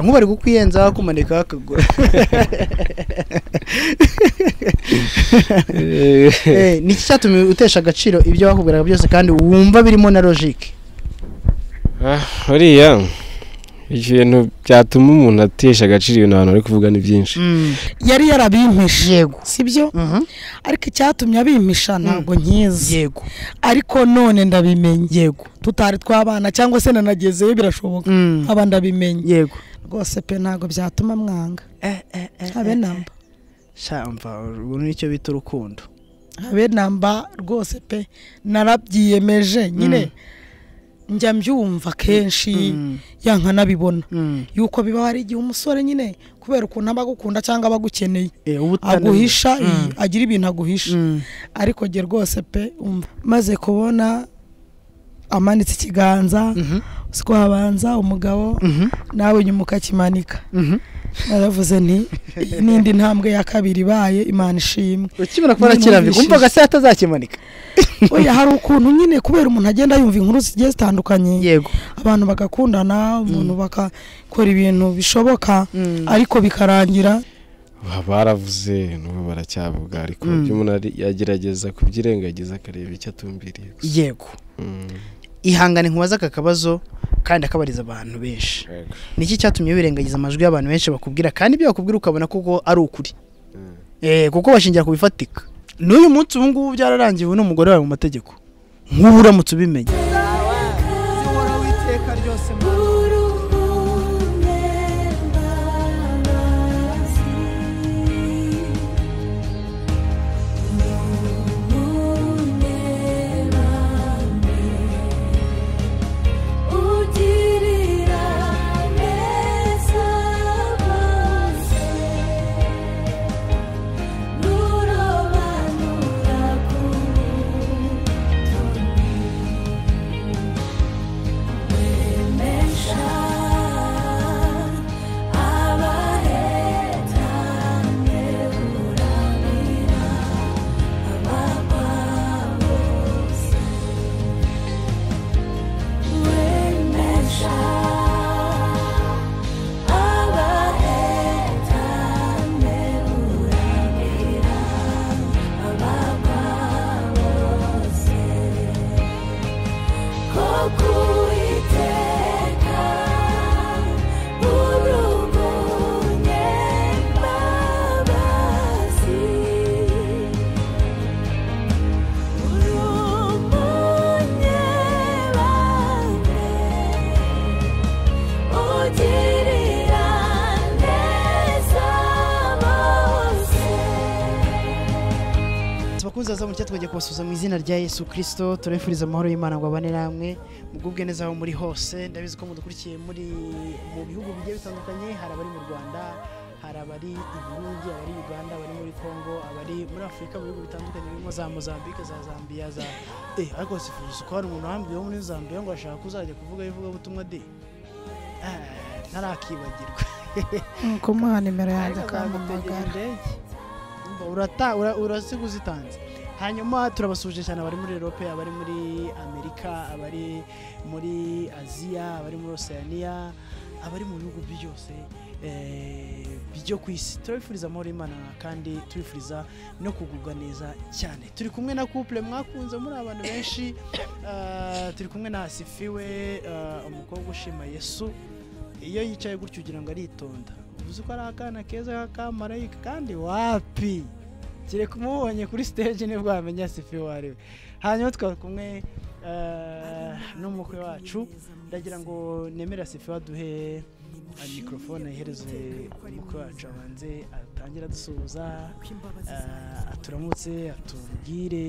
nkubari kukuyenza kumanika akagura ni cyatume utesha agaciro ibyo bakubwiraga byose kandi wumva birimo na logic horiya ibintu byatuma umuntu atesha agaciro ibintu abantu ari kuvuga ni byinshi yari yarabimpishe yego sibyo ariko cyatumye abimpisha ntabwo nkize yego ariko none ndabimenye yego tutari twabana cyangwa se nanagezeyo birashoboka abandi abimenye yego rwose pe ntago byatuma mwanga habe namba shamba ubu nicyo bita urukundo habe namba rwose pe narabyiyemeje nyine njya mbyumva kenshi yanka nabibona yuko biba hari igihe umusore nyine kubera ukuntu abagukunda cyangwa abagukeneye aguhisha agira ibintu aguhisha ariko ge rwose pe maze kubona amanitse ikiganza siko habanza umugabo nawe nyuma ukakimanika naravuze nti nindi ntambwe ya kabiri ibaye Imana ishimwe ukibona ko arakiramvika umva gase atazakimanika oya hari ukuntu nyine kubera umuntu agenda yumva inkuru zigiye zitandukanye yego abantu bagakundana umuntu bakakora ibintu bishoboka ariko bikarangira baravuze n'ubu baracyavuga ariko by'umuntu yagerageza kubyirengagiza akareba icyo atumbiriye yego ihangane nkubaza akakabazo kandi akabariza abantu benshi niki cyatumye birengagiza amajwi y'abantu benshi bakubwira kandi byo bakubwira ukabona kuko ari ukuri kuko bashingira kubifatika n'uyu munsi ubu ngubu byararangiye ubu n'umugore wawe mu mategeko nk'ubu uramutse ubimenye kubasuza mu izina rya Yesu Kristo turefuriza amahoro y'Imana ngo abane namwe mugubwe neza aho muri hose ndabizi ko mudukurikiye muri mu bihugu bigiye bitandukanye hari abari mu Rwanda hari abari i Burundi abari Uganda abari muri Kongo abari muri Afrika mu bihugu bitandukanye birimo za Mozambique za Zambia za ariko sifuza ko hari umuntu wambwiye wo muri Zambia ngo ashaka kuzajya kuvuga ivuga butumwa de narakibagirwa nuko mwana nimero yanjye akamugara urasiguza itanze hanyuma turabasuje cyane abari muri Europe abari muri America abari muri Asia abari muri Oceania abari mu bihugu byose byo kwisi turifuriza amahoro y'Imana kandi turifuriza no kugubwa neza cyane turi kumwe na couple mwakunze muri abantu benshi turi kumwe na Asifiwe umukobwa ushima Yesu iyo yicaye gutyo ugira ngo aritonda uvuze ko ari akana keza k'amarayika kandi wapi kire kumubonye kuri stage nibwo wamenya Asifiwe wariwe hanyuma twakumwe n'umukwe wacu ndagira ngo nemera Asifiwe aduhe microphone ayihereze umukwe wacu abanze atangira dusuhuza aturamutse atubwire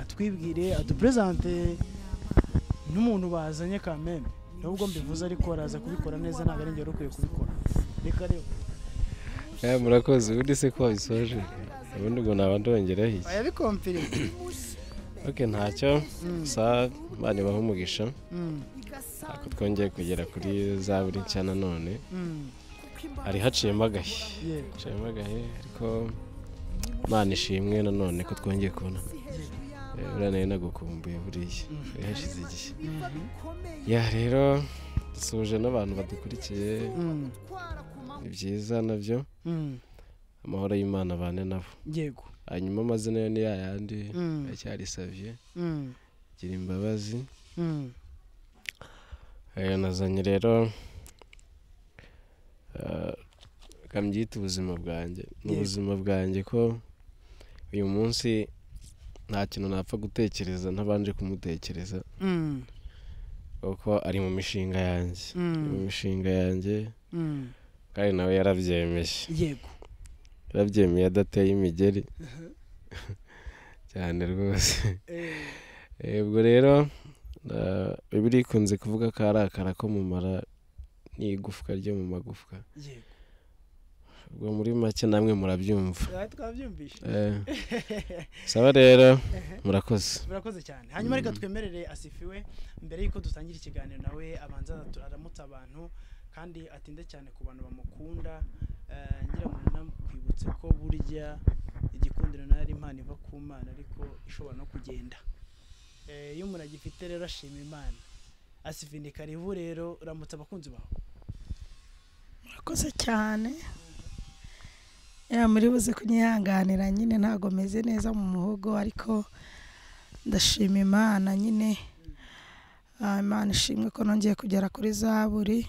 atwibwire adupresente n'umuntu bazanye kameme nubwo mbivuze ariko araza kubikora neza ntabwo ari ngero ukwiye kubikora reka rero murakoze ubundi se ko bisoje ubundi ngo nabandongeraho iki ayabikompirite okay ntacyo sa bane bahumugisha ako twongeye kugera kuri za buri cyana none ari haciyemo agahe haciyemo agahe ariko Imana ishimwe none ko twongeye kubona uranaye nagukumbuye buriya yahashize igihe ya rero dusuhuje n'abantu badukurikiye byiza nabyo amahoro y'Imana bane nabo yego hanyuma amazina yo ni yayandi acyari Savier gira imbabazi aya nazanye rero kambyita ubuzima bwanjye n'ubuzima bwanjye ko uyu munsi nta kintu napfa gutekereza ntabanje kumutekereza uko ari mu mishinga yanjye kandi nawe yarabyemeye yego yarabyemeye adateye imigeri cyane rwose ubwo rero Bibiliya ikunze kuvuga ko ari akara ko mu mara n'igufwa ryo mu magufwa yego ubwo muri make namwe murabyumva twabyumvishe saba rero murakoze cyane hanyuma reka twemerere asifiwe mbere yuko dusangira ikiganiro nawe abanza turaramutsa abantu kandi atinde cyane ku bantu bamukunda ngira ngo namukwibutse ko burya igikundiro nari Imana iva ku Mana ariko ishobora no kugenda iyo umuntu agifite rero ashima Imana asifini karibu rero uramutsa abakunzi bawe murakoze cyane muri buze kunyihanganira nyine ntago meze neza mu muhogo ariko ndashima Imana nyine Imana ishimwe ko nongeye kugera kuri Zaburi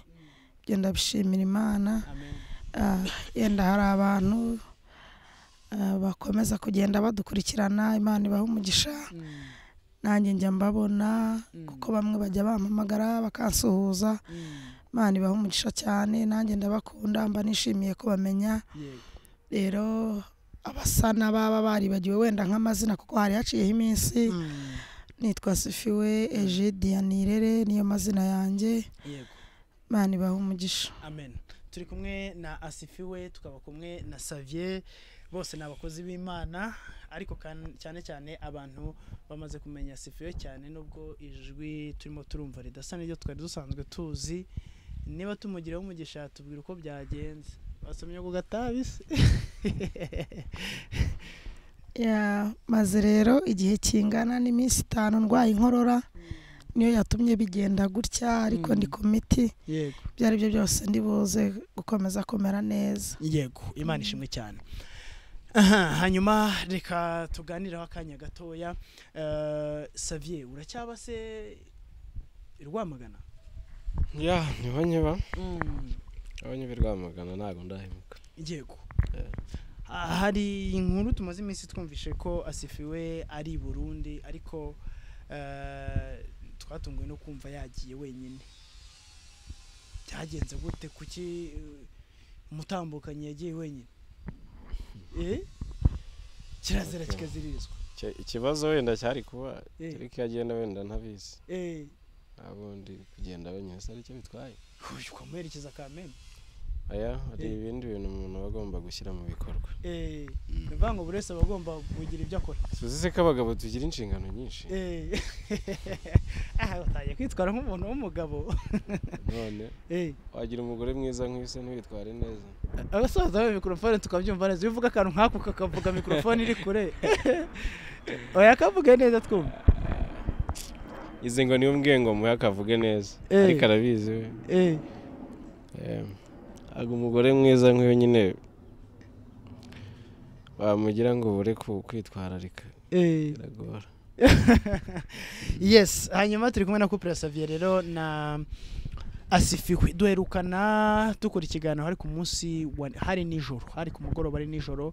byo ndabishimira Imana yenda hari abantu bakomeza kugenda badukurikirana Imana ibaha umugisha nanjye njya mbabona kuko bamwe bajya bampamagara bakansuhuza Imana ibaha umugisha cyane nanjye ndabakunda mba nishimiye kubamenya rero abasana baba baribagiwe wenda nk'amazina kuko hari haciyeho iminsi nitwa Sifiwe Eje Dianirere niyo mazina yanjye yego Imana ibaha umugisha amen turi kumwe na Asifiwe tukaba kumwe na Savier bose nabakozi b'Imana ariko cyane cyane abantu bamaze kumenya Asifiwe cyane nubwo ijwi turimo turumva ridasa n'iryo twari dusanzwe tuzi niba tumugiraho umugisha tubwira uko byagenze basomye ku gatabisi maze rero igihe kingana n'iminsi itanu ndwaye inkorora niyo yatumye bigenda gutya ariko ndi ku miti ibyo ari byo byose ndibuze gukomeza kumera neza yego Imana ishimwe cyane hanyuma reka tuganireho akanya gatoya Savier uracyaba se Rwamagana niho nyeba abanyabirwa amagana ntago ndahemuka yego hari inkuru tumaze iminsi twumvishe ko Asifiwe ari Burundi ariko twatunguwe no kumva yagiye wenyine byagenze gute kuki umutambukanye yagiye wenyine kirazira kikazirizwa ikibazo wenda cyari kuba ariko yagenda wenda ntabizi abundi kugenda wenyine ari cyo bitwaye kumerekeza Kamembe aya hari ibindi bintu umuntu agomba gushyira mu bikorwa bivuga ngo burese abagomba kugira ibyo akora suzize ko abagabo tugira inshingano nyinshi batangiye kwitwara nk'umuntu w'umugabo none wagira umugore mwiza nk'ise ntiwitware neza abasaza ba mikrofone tukabyumva neza bivuga akantu nk'ako kakavuga mikrofone iri kure oya kavuga neza twumva izi ngo niyo mbwiye ngo muya akavuge neza ariko arabizi we umugore mwiza nk'uyu nyine bamugira ngo ubure kwitwararika biragora yes hanyuma turi kumwe na Couple Savier rero na Asifiwe duherukana dukora ikiganiro hari ku munsi hari nijoro hari ku mugoroba ari nijoro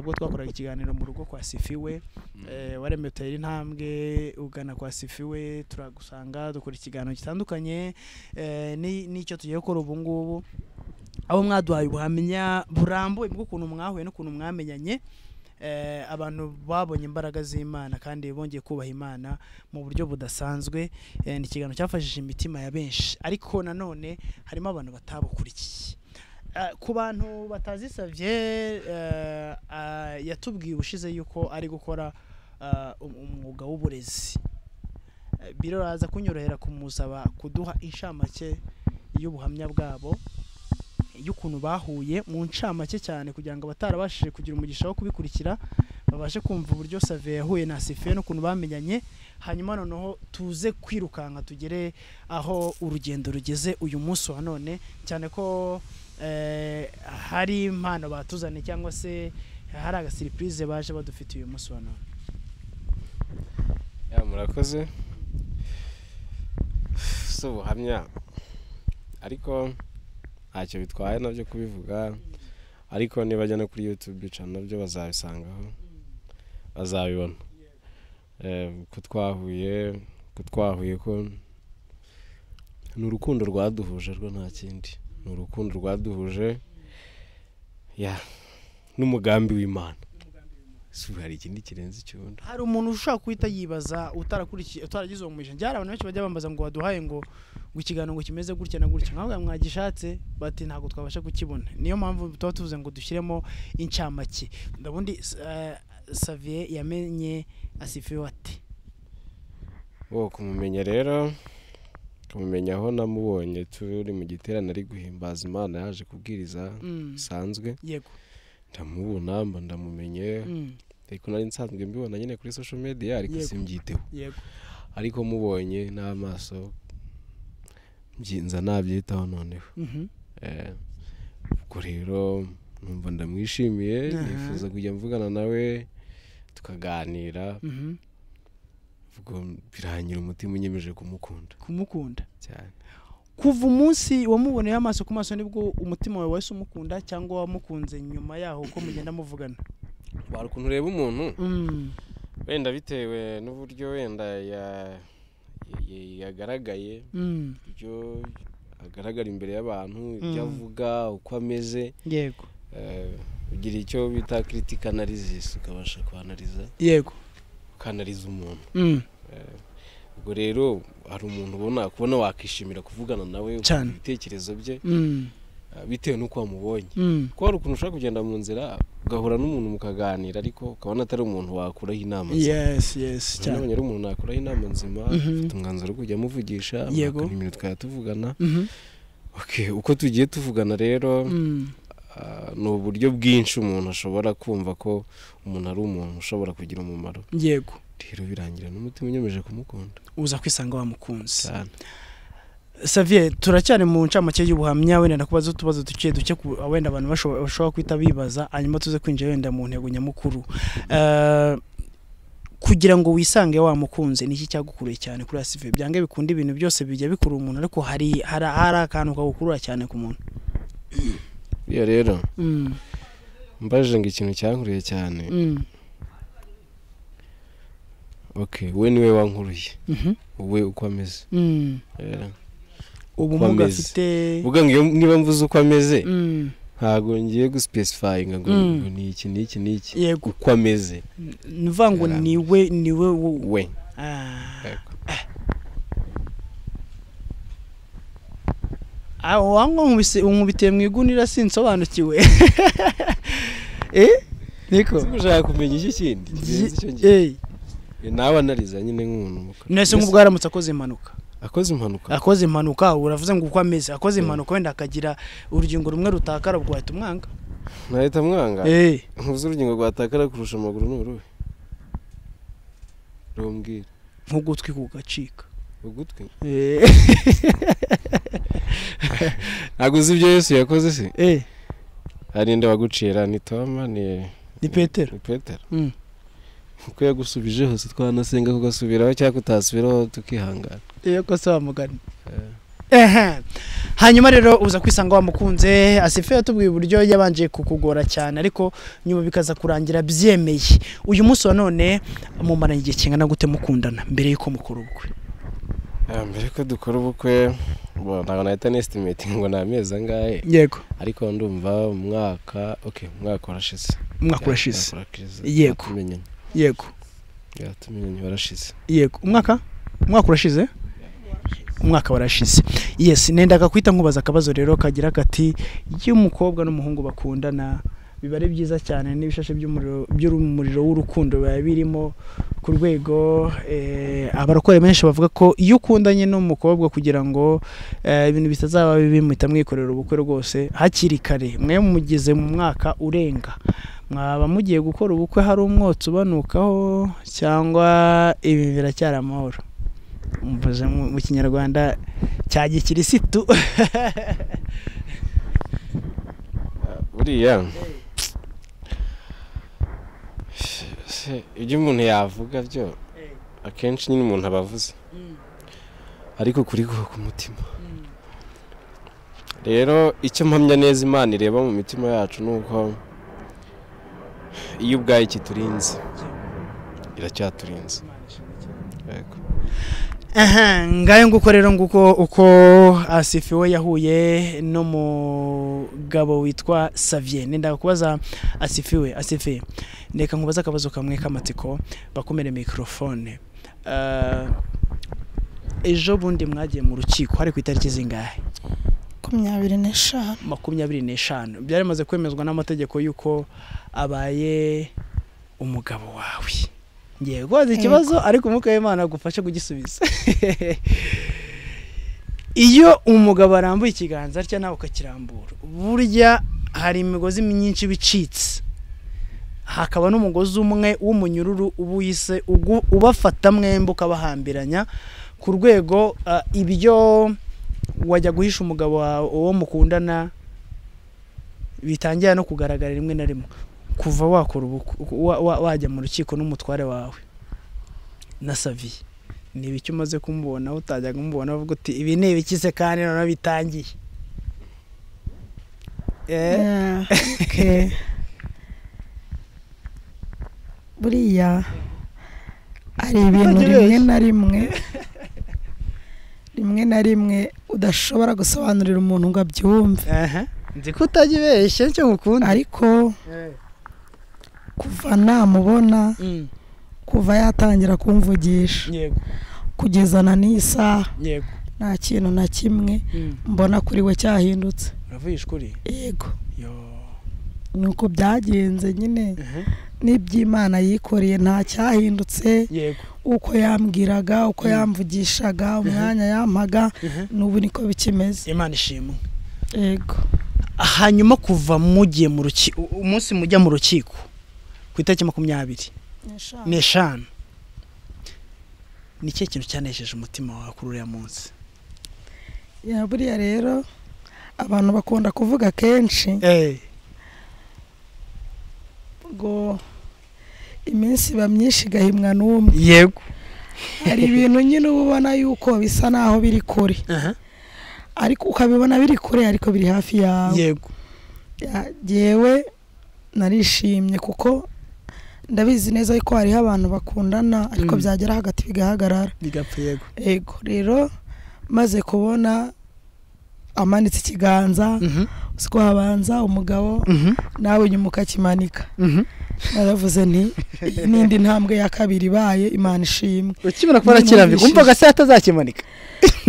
ubwo twakoraga ikiganiro mu rugo kwa Asifiwe waremeye intambwe ugana kwa Asifiwe turagusanga dukora ikiganiro gitandukanye n'icyo tugiye gukora ubu ngubu abo mwaduhaye ubuhamya burambuye bw'ukuntu mwahuye n'ukuntu mwamenyanye abantu babonye imbaraga z'Imana kandi bongeye kubaha Imana mu buryo budasanzwe ni ikiganiro cyafashije imitima ya benshi ariko nanone harimo abantu batabukurikiye ku bantu batazi Savier yatubwiye ubushize yuko ari gukora umwuga w'uburezi biraza kunyorohera kumusaba kuduha inshamake y'ubuhamya bwabo y'ukuntu bahuye mu ncamake cyane kugira ngo batarabashije kugira umugisha wo kubikurikira babashe kumva uburyo Save yahuye na Sife n'ukuntu bamenyanye, hanyuma noneho tuze kwirukanga tugere aho urugendo rugeze uyu munsi wa none, cyane ko hari impano batuzane cyangwa se hari aga surprise baje badufitiye uyu munsi wa none. Ya murakoze. So hamya ariko ntacyo bitwaye nabyo kubivuga, ariko niba jya no kuri YouTube channel byo bazabisangaho, bazabibona kutwahuye ko n'urukundo rwaduhuje rwo nta kindi, n'urukundo rwaduhuje ya n'umugambi w'Imana. Hari ikindi kirenze cyundo. Hari umuntu ushaka kwita yibaza utarakurikiye utaragize uwo mwisha. Njara abantu benshi bajya bambaza ngo waduhaye ngo gukigano ngo kimeze gutya na gutya. Nkavuga mwagishatse bati ntago twabasha kukibona. Niyo mpamvu tuba tuvuze ngo dushyiremo incamake. Ndabundi Savier yamenye Asifiwe ati. Wo kumumenya rero kumumenya aho namubonye turi mu giterane ari guhimbaza Imana yaje kubwiriza sanzwe. Yego. Ndamubona mba ndamumenye. Ariko nari nsanzwe mbibona nyine kuri social media ariko simbyiteho. Yego. Ariko mubonye n'amaso byinza nabyitaho noneho. Ubwo rero numva ndamwishimiye, nifuza kujya mvugana nawe tukaganira. Ubwo biranyira umutima unyemeje kumukunda. Kumukunda cyane. Kuva umunsi wamuboneye amaso ku maso nibwo umutima wawe wese umukunda cyangwa wamukunze nyuma yaho uko mugenda muvugana? Barukuntu ureba umuntu wenda bitewe n'uburyo wenda yagaragaye, ibyo agaragara imbere y'abantu, ibyo avuga, uko ameze. Yego. Ugira icyo bita critic analysis, ukabasha kwanaliza. Yego. Ukanaliza umuntu. Ubwo rero hari umuntu ubona kubona wakishimira kuvugana nawe ibitekerezo bye bitewe n'uko wamubonye, kuko hari ukuntu ushaka kugenda mu nzira ugahura n'umuntu mukaganira ariko ukabona atari umuntu wakuraho inama nzima. Yes cyane. Nabonye umuntu nakuraho inama nzima afite umwanzuro wo kujya muvugisha akanimira twayatuvugana. Okay, uko tugiye tuvugana rero no buryo bwinshi umuntu ashobora kumva ko umuntu ari umuntu ushobora kugira umumaro. Yego. Rero birangira n'umutima unyemeje kumukunda. Uza kwisanga wamukunze. Savier, turacyane mu ncamake y'ubuhamya, wenda nakubaza utubazo duke duke wenda abantu bashobora kwita bibaza, hanyuma tuze kwinjira wenda mu ntego nyamukuru. Kugira ngo wisange wamukunze niki cyagukure cyane kuri Savier? Byange bikunda ibintu byose bijya bikura umuntu ariko hari akantu kagukurura cyane ku muntu. Iyo rero. Mbaje ngo ikintu cyankuriye cyane. Okay, we niwe wankuruye. Uwe uko ameze. Ubu muga afite uvuga ngo niba mvuze uko ameze. Ntago ngiye gu specify ngo ni iki. Yego. Uko ameze. Nuvuga ngo niwe we. Wango nkubiteye mu igunira sinsobanukiwe. Niko. Singushaka kumenya iki kindi. Nawe analiza nyine nk'umuntu mukuru. Nese nk'ubwo aramutse akoze impanuka. Akoze impanuka uravuze ngo uko ameze. Akoze impanuka wenda akagira urugingo rumwe rutakara rwahita umwanga. Nahita mwanga. Nkuzi urugingo rwatakara kurusha amaguru n'uruwe. Rumbwira. Nk'ugutwi kugacika. Ugutwi? Aguze ibyo Yesu yakoze se? Hari nde wagucira ni Toma ni Petero. Uko yagusubije hose twanasenga kugasubiraho cyangwa kutasubiraho tukihangana. Iyo ko se wamugana. Hanyuma rero uza kwisanga wamukunze. Asife yatubwiye uburyo yabanje kukugora cyane ariko nyuma bikaza kurangira byemeye. Uyu munsi wa none mumaranye igihe kingana gute mukundana mbere yuko mukora ubukwe? Mbere ko dukora ubukwe ntabwo nahita estimate ngo ni amezi angahe. Yego. Ariko ndumva umwaka urashize. Yego. Yego. Yatumenye warashize. Yego. Umwaka urashize? Umwaka warashize. Yes, nenda gakwita nkubaza akabazo rero kagira gati y'umukobwa n'umuhungu bakundana bibare byiza cyane n'ibishashe by'umuriro w'urukundo babirimo ku rwego abarokore menshi bavuga ko iyo ukundanye n'umukobwa kugira ngo ibintu bitazaba bibimwita mwikorera ubukwe rwose hakiri kare mwe mugeze mu mwaka urenga bamugiye gukora ubukwe hari umwotsi ubanukaho cyangwa ibi biracyari amahoro mvuze mu kinyarwanda cya gikirisitu buriya ibyo umuntu yavuga byo akenshi nyine umuntu abavuze ariko kuri ku mutima rero icyo mpamya neza Imana ireba mu mitima yacu nuko iyo ubwaye kiturinze iracyaturinze ngayo nguko rero nguko uko Asifiwe yahuye no mugabo witwa Xavier ndenda kubaza Asifiwe ndeka nkubaza akabazo kamwe kamatsiko bakomere microphone ejo bundi mwagiye mu rukiko hari ku itariki zingahe 25 byari maze kwemezwa n'amategeko yuko abaye umugabo wawe ngiye gwaza ikibazo ariko umuka w'Imana gufasha kugisubiza iyo umugabo arambuye ikiganza cya nawe ukakirambura burya hari imigozi myinshi bicitse hakaba n'umugozi umwe w'umunyururu ubuyise ubafata mwembo kabahambiranya ku rwego ibyo wajya guhisha umugabo wo mukundana bitangiye no kugaragara rimwe na rimwe kuva wakora wajya mu rukiko n'umutware wawe na Xavier niba icyo umaze kumubona utajyaga kumubona uvuga uti ibi ni ibikize kandi none bitangiye buriya ari ibintu rimwe na rimwe udashobora gusobanurira umuntu ngo abyumve nzi ko utajibeshye cyo ngukunda ariko kuva namubona kuva yatangira kumvugisha kugeza na n'isaha nta kintu na kimwe mbona kuri we cyahindutse uravugisha kuri yego nuko byagenze nyine n'iby'Imana yikoreye nta cyahindutse uko yambwiraga uko yamvugishaga umwanya yampaga n'ubu niko bikimeze Imana ishimwe yego hanyuma kuva mugiye mu rukiko umunsi mujya mu rukiko ku itariki 25 ni cyo kintu cyanesheje umutima wawe kuri uriya munsi buriya rero abantu bakunda kuvuga kenshi ngo iminsi ba myinshi gahimwa n'umwe yego hari ibintu nyine ubona yuko bisa naho biri kure ariko ukabibona biri kure ariko biri hafi yawe yego yewe narishimye kuko ndabizi neza yuko hari abantu bakundana ariko byagera hagati bigahagarara bigapfa yego ego rero maze kubona amanitse ikiganza uko habanza umugabo nawe nyuma ukakimanika naravuze nti n'indi ntambwe ya kabiri ibaye Imana ishimwe ukibona ko barakirambika umvaga se atazakimanika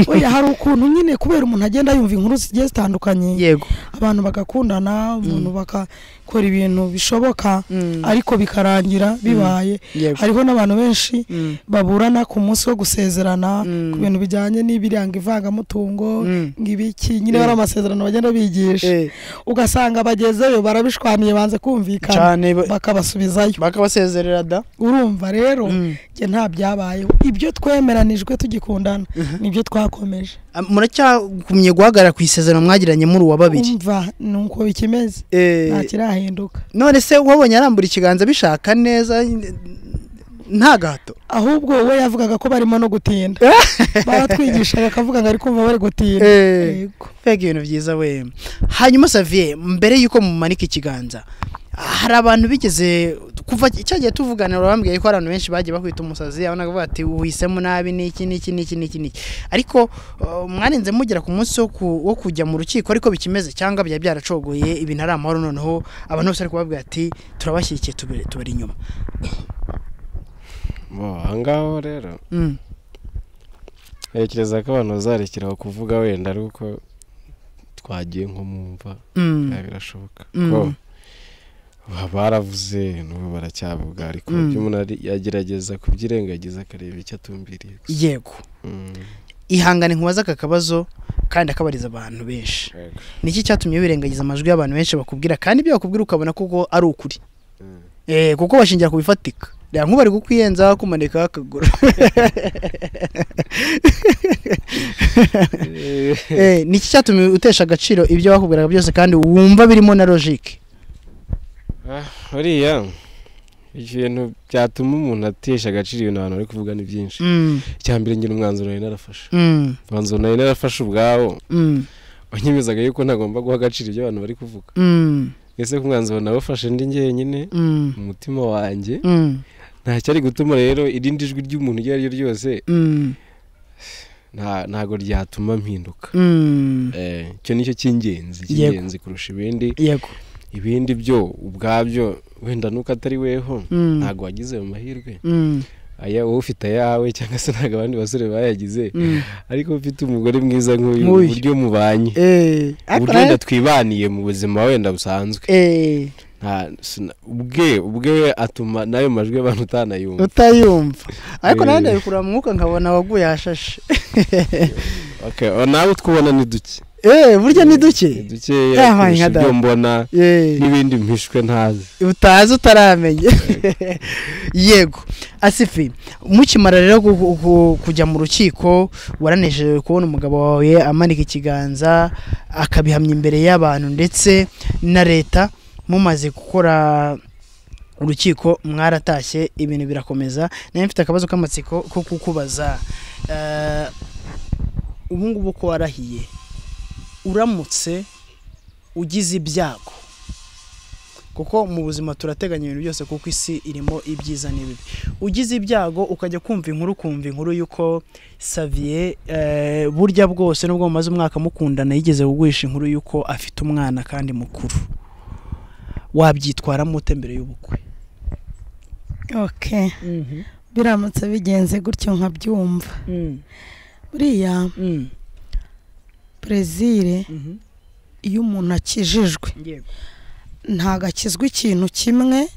oya hari ukuntu nyine kubera umuntu agenda yumva inkuru zigiye zitandukanye yego abantu bagakundana umuntu bakakora ibintu bishoboka ariko bikarangira bibaye hariho n'abantu benshi baburana ku munsi wo gusezerana ku bintu bijyanye n'ibiranga ivangamutungo ngibiki nyine bari amasezerano bagenda bigisha ugasanga bagezeyo barabishwamiye banze kumvikana bakabasubizayo bakabasezerera da urumva rero nge nta byabayeho ibyo twemeranijwe tugikundana nibyo twakomeje muracyakumye guhagarara ku isezerano mwagiranye muri uwa babiri umva nuko bikimeze nta kirahinduka none se wabonye arambura ikiganza bishaka neza nta gato ahubwo we yavugaga ko barimo no gutinda baratwigisha bakavuga ngo ari kumva bari gutinda yego fega ibintu byiza we hanyuma Xavier mbere yuko mumanika ikiganza hari abantu bigeze kuva cyagiye tuvugana urambwiye ko abantu benshi bagiye bakwita umusazi abanaga bati uhisemo nabi n'iki ariko mwarenze mugera ku munsi wo kujya mu rukiko ariko bikimeze cyangwa bya byaracogoye ibintu ari amahoro noneho abantu bose ari kubabwira ati turabashyikiye tubere inyuma ahangaho rero ntekereza ko abantu bazarekeraho kuvuga wenda ari uko twagiye nko mumva birashoboka baravuze n'ubu baracyavuga ariko umuntu yagerageza kubyirengagiza akareba icyo atumbiriye yego ihangane nkubaza akabazo kandi akabariza abantu benshi niki cyatumye birengagiza amajwi y'abantu benshi bakubwira kandi ibyo bakubwira ukabona kuko ari ukuri kuko bashingira kubifatika ya nkuba ari gukwiyenza kumanika akagura ni cyatume utesha agaciro ibyo bakubwiraga byose kandi wumva birimo na logique hariya ibintu byatuma umuntu atesha agaciro ibintu abantu bari kuvuga ni byinshi cyambire ngira umwanzuro nayo narafasha umwanzuro nayo narafasha ubwawo wanyemezaga yuko ntagomba guha agaciro ibyo abantu bari kuvuga ese ku mwanzuro nawe ufashe ndi ngiye nyine umutima wanjye ntacyari gutuma rero irindi jwi ry'umuntu rya ryo ryose ntago ryatuma mpinduka cyo nicyo cy'ingenzi kurusha ibindi ibindi byo ubwabyo wenda nuko atari weho ntago wagize mu mahirwe aya wowe ufite yawe cyangwa se ntago abandi basore bayagize ariko ufite umugore mwiza nk'uyu buryo mubanye buryo ndatwibaniye mu buzima wenda busanzwe ubwe atuma nayo majwi abantu utanayumva ariko nayo ndabikura mu mwuka nkabona waguye hashashe okay nawe twubona ni duke burya ni duke ibyo mbona n'ibindi mpishwe ntazi utazi utaramenye yego Asifi, mukimara rero kujya mu rukiko waranejejwe kubona umugabo wawe amanika ikiganza akabihamya imbere y'abantu ndetse na leta mumaze gukora urukiko mwaratashye ibintu birakomeza naye mfite akabazo k'amatsiko ko kukubaza ubu ngubu ko warahiye uramutse ugize ibyago kuko mu buzima turateganya ibintu byose kuko isi irimo ibyiza n'ibibi ugize ibyago ukajya kumva inkuru yuko Xavier burya bwose nubwo mumaze umwaka mukundana yigeze kuguhisha inkuru yuko afite umwana kandi mukuru wabyitwara mute mbere y'ubukwe okay biramutse bigenze gutyo nkabyumva buriya Brezile iyo umuntu akijijwe ntago akizwa ikintu kimwe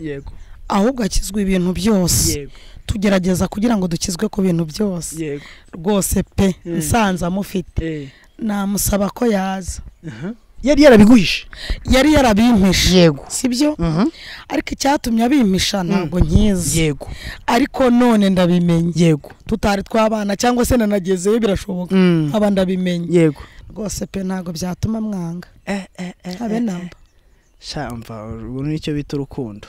ahubwo akizwa ibintu byose tugerageza kugira ngo dukizwe ku bintu byose rwose pe nsanze amufite namusaba ko yaza yari yarabiguhishe yari yarabimpishe yego sibyo ariko icyatumye abimpisha ntago nkize yego ariko none ndabimenye yego tutari twabana cyangwa se nanagezeyo birashoboka abandi abimenye yego rwose pe ntago byatuma mwanga habe namba Shamva ubu nicyo bita urukundo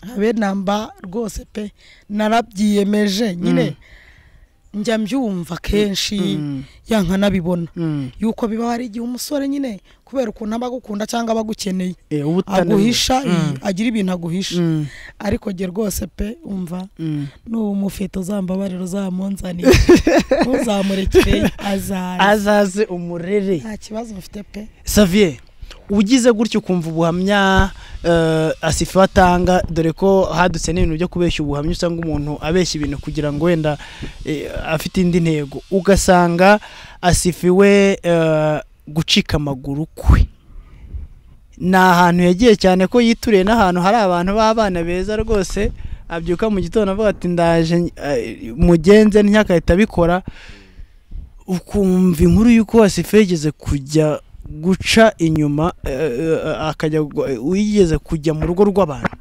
habe namba rwose pe narabyiyemeje nyine njya mbyumva kenshi yanka nabibona yuko biba hari igihe umusore nyine kubera ukuntu abagukunda cyangwa abagukeneye aguhisha agira ibintu aguhisha ariko ge rwose pe umva n'umufite uzambabariro zamunzaniye uzamurekeye azaze umurere nta kibazo ufite pe Xavier ugize gutyo kumva ubuhamya Asifa atanga dore ko hadutse n'ibintu byo kubeshya ubuhamya usanga umuntu abeshya ibintu kugira ngo wenda afite indi ntego ugasanga Asifi we gucika amaguru kwe na ahantu yagiye cyane ko yituriye n'ahantu hari abantu b'abana beza rwose abyuka mu gitondo avuga ati ndaje mugenze ntakahita abikora ukumva inkuru y'uko Asifa yigeze kujya guca inyuma akajya uyigeze kujya mu rugo rw'abantu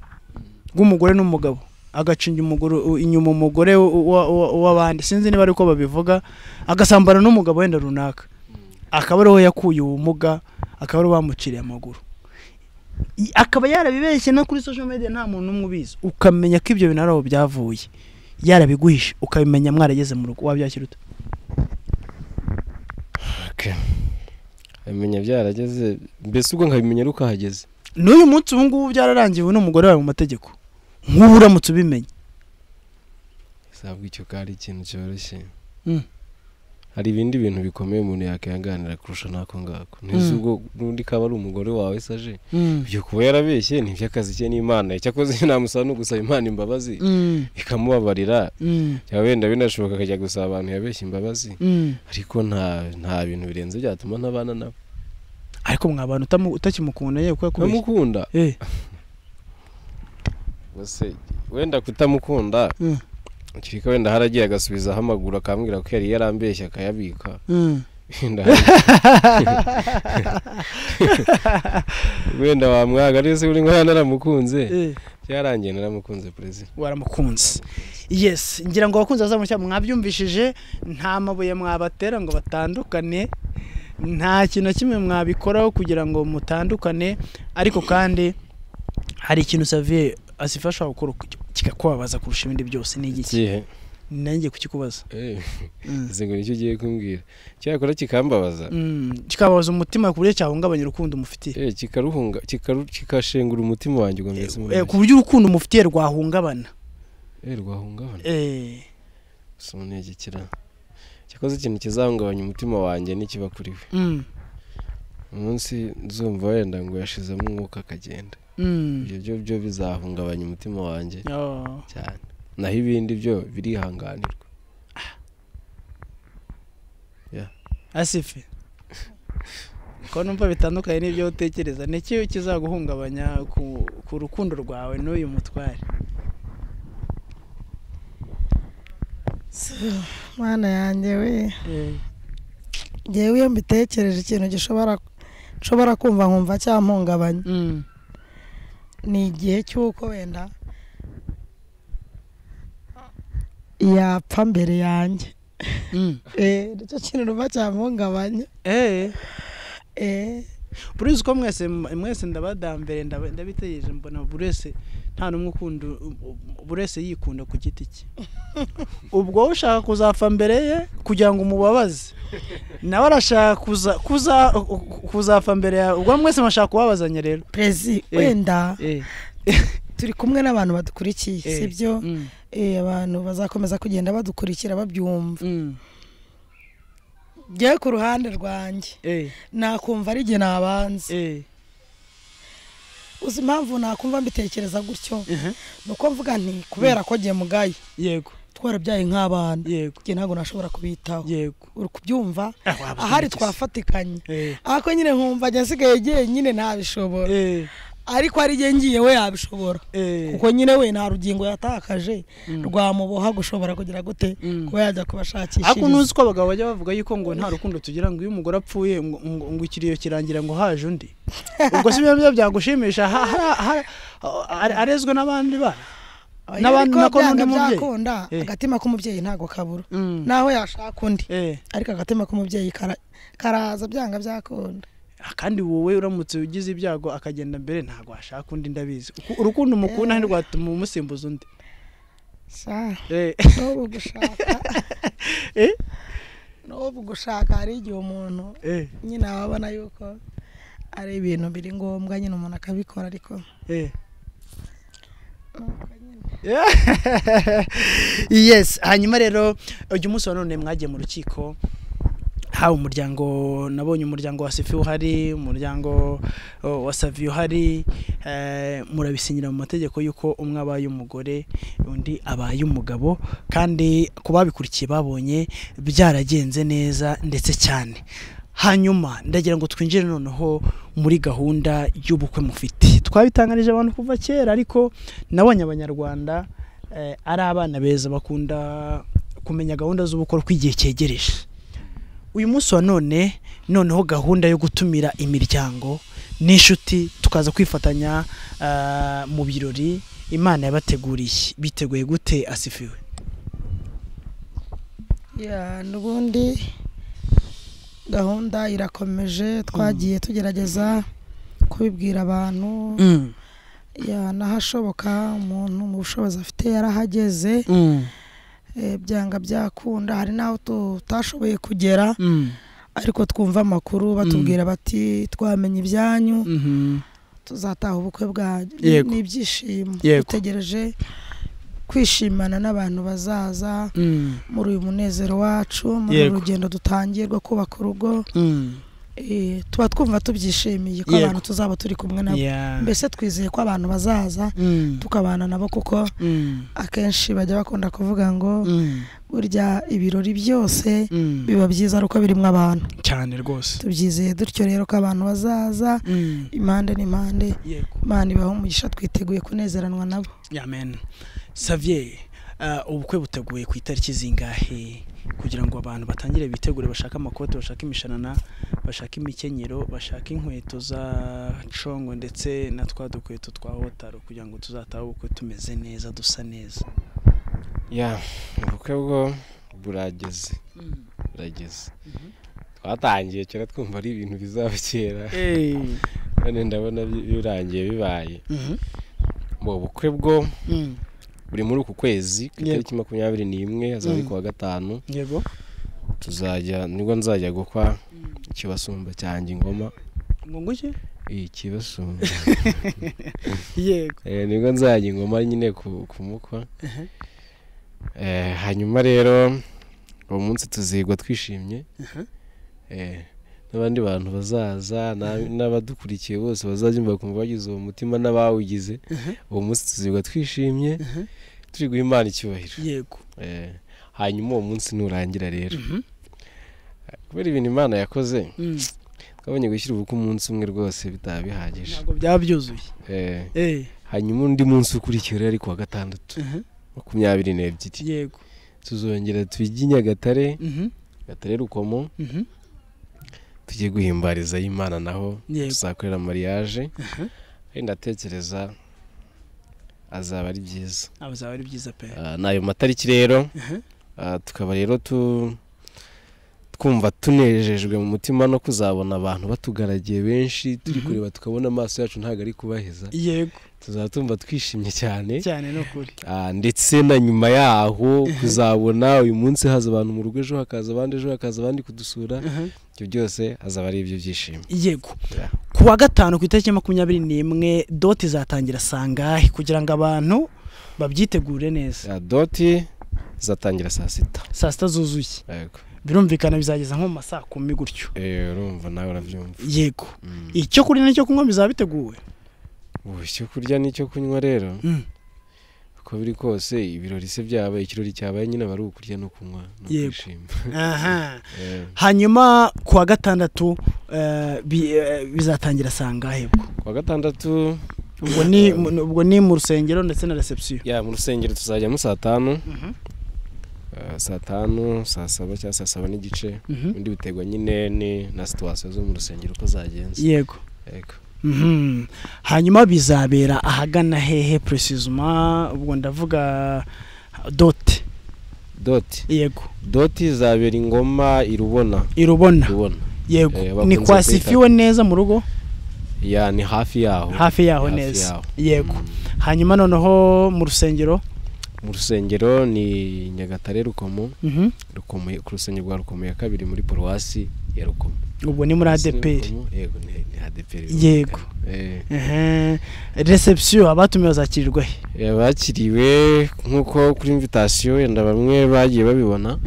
rw'umugore n'umugabo agacinja inyuma umugore w'abandi sinzi niba ariko babivuga agasambana n'umugabo wenda runaka akaba ariho yakuye ubumuga akaba ariho bamuciriye amaguru akaba yarabibeshye no kuri social media nta muntu umwe ubizi ukamenya ko ibyo bintu ari aho byavuye yarabiguhishe ukabimenya mwarageze mu rugo wabyakira ute amenya byarageze mbese ubwo nkabimenya ruko hageze n'uyu munsi ubu ngubu byararangiye n'umugore wawe mu mategeko nk'ubu uramutse ubimenye sabwo icyo kari ikintu cyoroshye hari ibindi bintu bikomeye umuntu yakihanganira kurusha nako ngako n'izo ubwo n'undi kaba ari umugore wawe saje ibyo kuba yarabeshye ni iby'akazi cye n'Imana cyakoze namusaba no gusaba Imana imbabazi ikamubabarira cyangwa wenda binashoboka akajya gusaba abantu yabeshye imbabazi ariko nta bintu birenze byatuma ntabana nabo ariko mwabana utakimukunda yewe kuko kumukunda bose wenda kutamukunda Kirika wenda haragiye agasubiza hamagura akambwira ko yari yarambeshya akayabika. Wenda wamwaga ari se uri ngo naramukunze. Yarangiye naramukunze president. Waramukunze. Yes, ngira ngo abakunze bazamushya mwabyumvishije nta mabuye mwabatera ngo batandukane. Nta kintu kimwe mwabikoraho kugira ngo mutandukane, ariko kandi hari ikintu Savier asifasha gukora kikakubabaza kurusha ibindi byose ni igiki. Nanjye kukikubaza. Izi ngo nicyo giye kumbwira. Cyakora kikambabaza. Kikababaza umutima kuburyo cyahungabanya urukundo umufitiye. Kikaruhunga kikashengura umutima wanjye ugomeze mu. Kuburyo urukundo umufitiye rwahungabana. Rwahungabana. Somunegekira. Cyakoze ikintu kizahungabanya umutima wanjye nikiba kuriwe. Umunsi nzumva wenda ngo yashizemo umwuka akagenda. Ibyo byo bizahungabanya umutima wanjye. Cyane. Naho ibindi byo birihanganirwa. Asifi. Ko numva bitandukanye n'ibyo utekereza, n'iki kizaguhungabanya ku rukundo rwawe n'uyu mutware? Mana yanjye we. Ngewe mbitekereje ikintu gishobora kumva nkumva cyampungabanya. Ni igihe cy'uko wenda yapfa mbere yanjye. Nicyo kintu numva cyampungabanya. Buri wese uko mwese ndabadambere ndabitegereje mbona buri wese nta n'umwe ukunda, buri wese yikunda ku giti cye. Ubwo ushaka kuzafa mbere ye kugira ngo umubabaze, nawe arashaka kuzafa mbere yawe, ubwo mwese mwashaka kubabazanya rero. Prezi wenda turi kumwe n'abantu badukurikiye, sibyo? Abantu bazakomeza kugenda badukurikira babyumva. Jya ku ruhande rwanjye nakumva ari je nabanze. Uzi mpamvu nakumva mbitekereza gutyo nuko mvuga nti kubera ko je mugaye. Yego. Twarabyaye nk'abana. Yego. Je ntago nashobora kubitaho. Yego. Uri kubyumva ahari twafatikanye. Ako nyine nkumva je sigaye je nyine ntabishobora. Ariko ari je ngiye we yabishobora. Kuko nyine we nta rugingo yatakaje rwamuboha gushobora kugira gute kuba yajya kubashakisha. Ako nuzi ko abagabo bajya bavuga yuko ngo nta rukundo tugira ngo uyu mugore apfuye ngo ikiriyo kirangira ngo haje undi. Ubwo si byo byagushimisha arezwe n'abandi bana. N'abandi nako n'undi mubyeyi. Agatima k'umubyeyi ntago kabura. Naho yashaka undi. Ariko agatima k'umubyeyi karaza byanga byakunda. Kandi wowe uramutse ugize ibyago akagenda mbere ntago ashaka undi ndabizi. Urukundo mukunda ntirwatuma umusimbuza undi. Sa. Nubwo gushaka. Nubwo gushaka ari igihe umuntu nyina wabona yuko ari ibintu biri ngombwa nyine umuntu akabikora ariko. Yes, hanyuma rero uyu munsi wa none mwagiye mu rukiko. Hawe umuryango, nabonye umuryango wa Safi uhari, umuryango wa Savi uhari, murabisinyira mu mategeko yuko umwe abaye umugore undi abaye umugabo, kandi kubabikurikiye babonye byaragenze neza ndetse cyane. Hanyuma ndagira ngo twinjire noneho muri gahunda y'ubukwe mufite. Twabitangarije abantu kuva kera, ariko nabonye abanyarwanda ari abana beza bakunda kumenya gahunda z'ubukwe kw'igihe cyegereje. Uyu munsi wa none noneho gahunda yo gutumira imiryango n'inshuti tukaza kwifatanya mu birori Imana yabateguriye, biteguye gute Asifiwe? N'ubundi gahunda irakomeje, twagiye tugerageza kubibwira abantu. Nahashoboka umuntu mu bushobozi afite yarahageze. Byanga byakunda, hari naho tutashoboye kugera ariko twumva amakuru batubwira bati twamenye ibyanyu tuzataha ubukwe bwanyu n'ibyishimo. Dutegereje kwishimana n'abantu bazaza muri uyu munezero wacu, muri urugendo dutangiye rwo kubaka urugo. Tuba twumva tubyishimiye ko abantu tuzaba turi kumwe nabo, mbese twizeye ko abantu bazaza tukabana nabo, kuko akenshi bajya bakunda kuvuga ngo burya ibirori byose biba byiza ari uko birimo abantu cyane rwose. Tubyizeye dutyo rero ko abantu bazaza impande n'impande. Imana ibaha umugisha, twiteguye kunezeranwa nabo. Amen. Savier, ubukwe buteguye ku itariki zingahe kugira ngo abantu batangire bitegure bashaka amakote, bashaka imishanana, bashaka imikenyero, bashaka inkweto za congo ndetse na twa dukweto twa hotaro kugira ngo tuzatahe ubukwe tumeze neza, dusa neza. Ya ubukwe bwo burageze, burageze, twatangiye cyera twumva ari ibintu bizabakera, none ndabona birangiye bibaye. Mu bukwe bwo buri muri uku kwezi ku itariki 21 azari ku wa gatanu, yego tuzajya nibwo nzajya gukwa ikibasumba cyanjye ingoma ngonguje ikibasumba, yego nibwo nzajya ingoma nyine kumukwa. Hanyuma rero uwo munsi tuzigwa twishimye, n'abandi bantu bazaza n'abadukurikiye bose bazajya kumva bagize uwo mutima n'abawugize. Uwo munsi tuzigwa twishimye turi guha Imana icyubahiro, yego. Hanyuma uwo munsi nurangira rero kubera ibintu Imana yakoze twabonye gushyira ubuku umunsi umwe rwose bitabihagije, ntabwo byabyuzuye. Hanyuma undi munsi ukurikira ari ku wa gatandatu 22, yego tuzongera twiginya Gatare, Gatare Rukomo, tugiye guhimbariza Imana, naho tuzakorera mariage. Ndatekereza azaba ari byiza, azaba ari byiza pe. Nayo matariki rero tukaba rero twumva tunejejwe mu mutima no kuzabona abantu batugaragiye benshi, turi kureba tukabona amaso yacu ntago ari kubaheza, yego tuzatumva twishimye cyane cyane no kuri. Ndetse na nyuma yaho kuzabona uyu munsi haza abantu mu rugo, ejo hakaza abandi, ejo hakaza abandi kudusura, ibyo byose azaba ari ibyo byishimo, yego. Ku wa gatanu ku itariki 21 doti zatangira sangahe kugira ngo abantu babyitegure neza? Doti zatangira saa 6 zuzuye, yego. Birumvikana bizageza nko mu saa 10 gutyo. Urumva nawe urabyumva, yego. Icyo kurya n'icyo kunywa bizaba biteguwe? Icyo kurya n'icyo kunywa rero uko biri kose ibirori se byabaye, ikirori cyabaye nyine bari ukurya no kunywa no kwishima. Hanyuma ku wa gatandatu bizatangira sangahe bwo? Ku wa gatandatu ubwo ni mu rusengero ndetse na reception. Ya mu rusengero tuzajya mu saa 5, saa 5, saa 7 cyangwa saa 7 n'igice, undi bitegwa nyine ni na situation zo mu rusengero ko zagenze, yego yego. Hanyuma bizabera ahagana hehe precisement? Ubwo ndavuga doti, yego. Doti zabera ingoma irubona, yego. Ni kwasifiwe neza mu rugo, ya ni hafi yaho neza, yego. Hanyuma noneho mu rusengero, ni Nyagatare Rukomo, ku rusengero rwa Rukomo ya kabiri muri paruwasi ya Rukomo. Ubwo ni muri ADPR, yego ni ADPR, yego. Reception abatumiwe bazakirirwa he? Bakiriwe nkuko kuri invitation yenda bamwe bagiye babibona,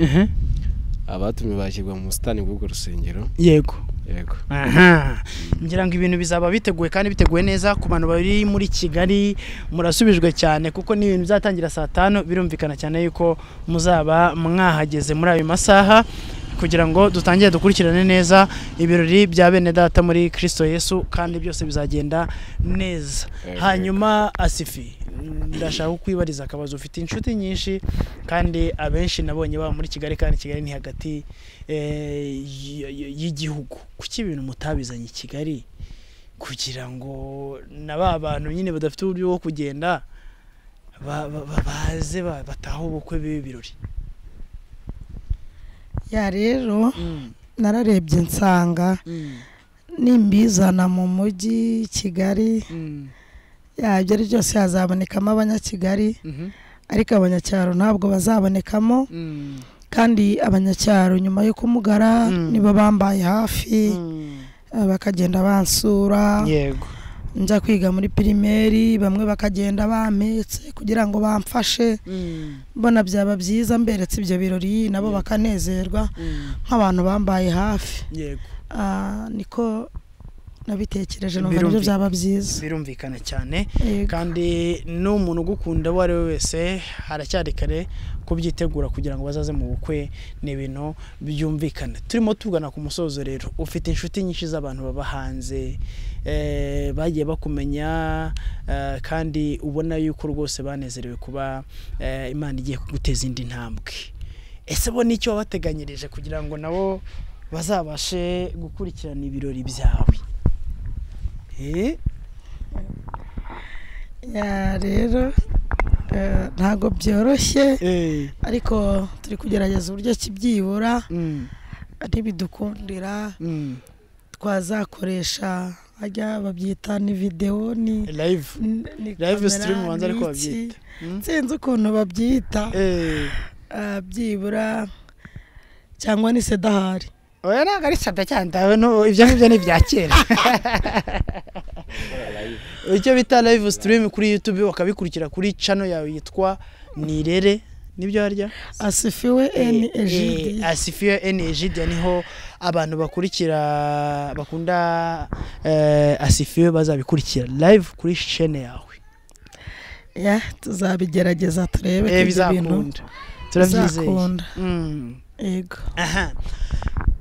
abatumiwe bashyirwa mu stani bw'ubwo rusengero, yego yego. Ngira ngo ibintu bizaba biteguye kandi biteguye neza ku bantu bari muri Kigali, murasubijwe cyane kuko ni ibintu bizatangira saa 5. Birumvikana cyane yuko muzaba mwahageze muri ayo masaha kugira ngo dutangire dukurikirane neza ibirori bya bene data muri Kristo Yesu, kandi byose bizagenda neza. Hanyuma Asifi, ndashaka kwibariza akabazo. Ufite inshuti nyinshi kandi abenshi nabonye baba muri Kigali, kandi Kigali ni hagati y'igihugu. Kuki ibintu mutabizanye i Kigali kugira ngo naba bantu nyine badafite uburyo bwo kugenda baze bataha ubukwe b'ibirori? Ya rero nararebye nsanga nimbizana mu mujyi Kigali, ibyo ari byose hazabonekamo abanyakigali, ariko abanyacyaro ntabwo bazabonekamo. Kandi abanyacyaro nyuma yo kumugara niba bambaye hafi, bakagenda bansura, yego. Njya kwiga muri primary, bamwe bakagenda bametse kugira ngo bamfashe, mbona byaba byiza mberetse ibyo birori nabo bakanezerwa nk'abantu bambaye hafi, yego. Niko nabitekereje, no byo byaba byiza. Birumvikana cyane kandi no umuntu ugukunda wari wese haracyari kare ko byitegura kugira ngo bazaze mu bukwe n'ibintu byumvikana. Turimo tugana ku musozo rero, ufite inshuti nyinshi z'abantu baba hanze bagiye bakumenya kandi ubona yuko rwose banezerewe kuba Imana igiye kuguteza indi ntambwe. Ese bo nicyo wabateganyirije kugira ngo nabo bazabashe gukurikirana ibirori byawe? Ya rero ntago byoroshye, ariko turi kugerageza uburyo kibyibura ntibidukundira twazakoresha ajya babyita ni video ni live stream wanza ariko babyita nsenze ukuntu babyita byibura cyangwa ni sedahari. Oya ntago ari sada cyane no ibyo ngibyo ni byakera. Icyo bita live stream kuri YouTube wakabikurikira kuri channel yawe yitwa Nirere, nibyo harya Asifiwe NEG. Asifiwe NEG niho abantu bakurikira bakunda Asifiwe bazabikurikira live kuri channel yawe. Ya tuzabigerageza turebe bizakunda. Turabyizeye. Ego. Aha.